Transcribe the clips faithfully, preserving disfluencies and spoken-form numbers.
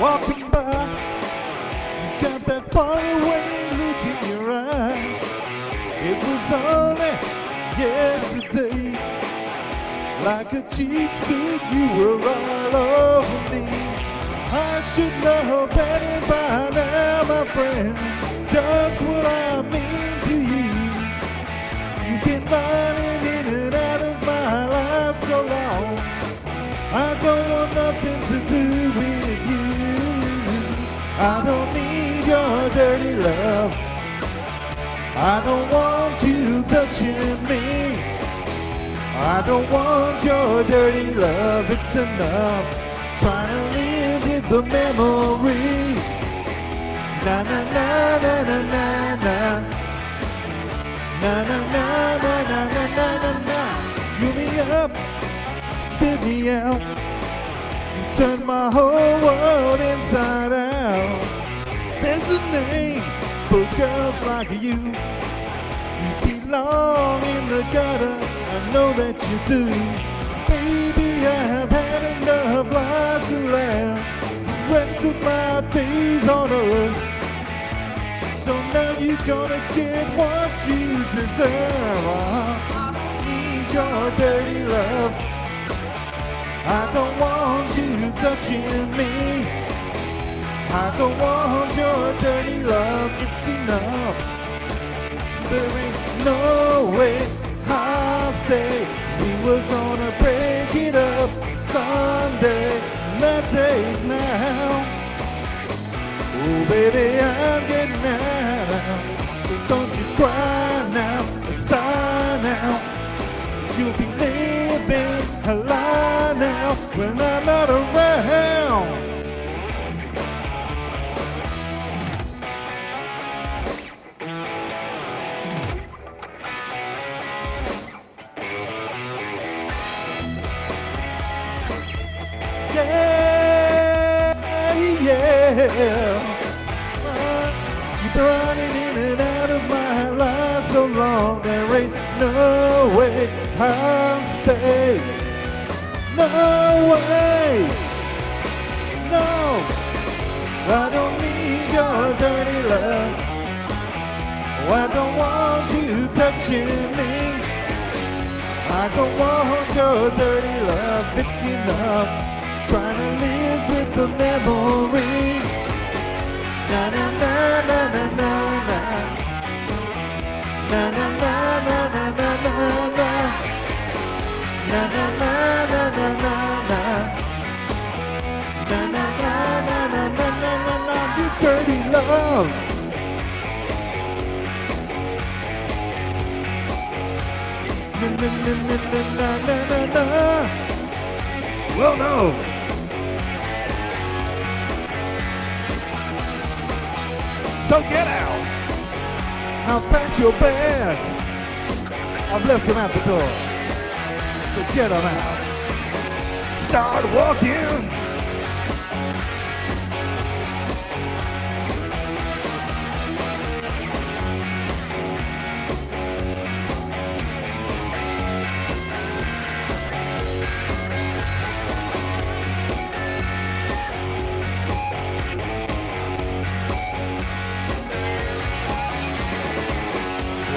Walking by, you got that faraway look in your eye. It was only yesterday, like a cheapskate you were all over me. I should know better by now, my friend, just what I mean to you. You've been running in and out of my life so long, I don't want nothing to do with. I don't need your dirty love. I don't want you touching me. I don't want your dirty love, it's enough. Trying to live with the memory. Na na na na na na na. Na na na na na na na na na. Drew me up, spit me out. Turn my whole world inside out. There's a name for girls like you. You belong in the gutter, I know that you do. Baby, I have had enough lives to last the rest of my days on earth. So now you're gonna get what you deserve. I need your dirty love. I don't want you touching me. I don't want your dirty love, it's enough. There ain't no way I'll stay. We were gonna break it up someday. My days now. Oh baby, I'm getting out. But don't you cry now, sigh now. You'll be living a lie now when I'm not around. Yeah, yeah. Uh, you've been running in and out of my life so long. There ain't no way I'll stay. No way, no, I don't need your dirty love. Oh, I don't want you touching me. I don't want your dirty love, it's enough. Trying to live with the memory. Na na na na na na na. Na na na na na na na na. Na na na na na na na. Na na na na na na na na na. You dirty love. Na na na na na na na na. Well, no. So get out. I'll pack your bags. I've left them at the door. So get them out. Start walking.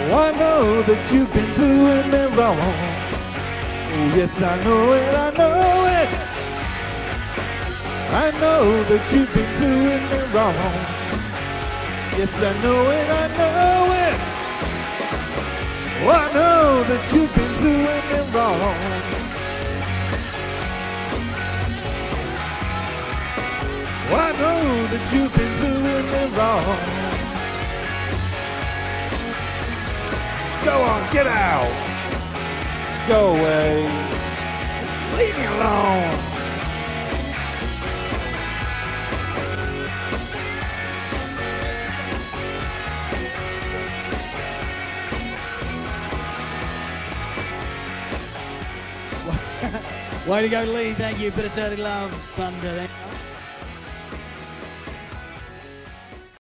Oh, I know that you've been doing me wrong. Oh, yes, I know it, I know it. I know that you've been doing me wrong. Yes, I know it, I know it. Oh, I know that you've been doing me wrong. Oh, I know that you've been doing me wrong. Go on, get out. Go away. Leave me alone. Way to go, Lee. Thank you. Bit of Dirty Love, Thunder.